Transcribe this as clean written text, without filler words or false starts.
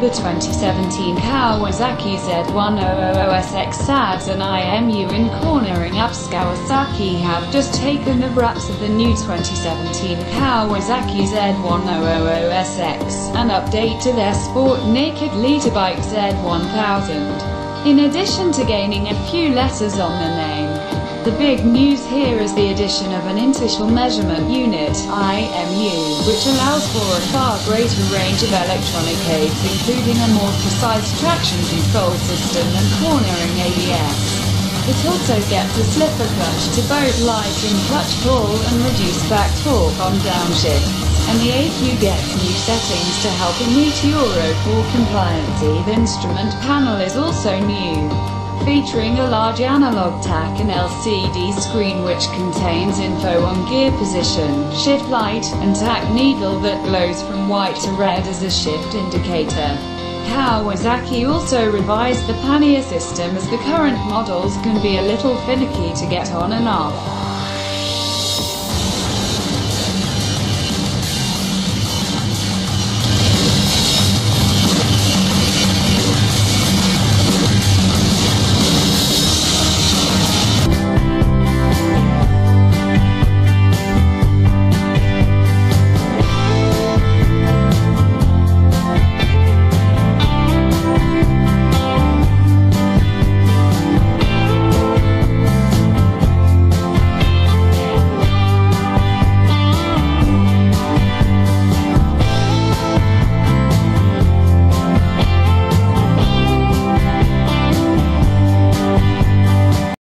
The 2017 Kawasaki Z1000SX adds an IMU in cornering ups. Kawasaki have just taken the wraps of the new 2017 Kawasaki Z1000SX, an update to their sport naked liter bike Z1000. In addition to gaining a few letters on the name, the big news here is the addition of an initial measurement unit, IMU, which allows for a far greater range of electronic aids, including a more precise traction control system and cornering ABS. It also gets a slipper clutch to both lighten clutch pull and reduce back torque on downshifts, and the ECU gets new settings to help it meet Euro 4 compliance. The instrument panel is also new, featuring a large analog tack and LCD screen which contains info on gear position, shift light, and tack needle that glows from white to red as a shift indicator. Kawasaki also revised the pannier system, as the current models can be a little finicky to get on and off.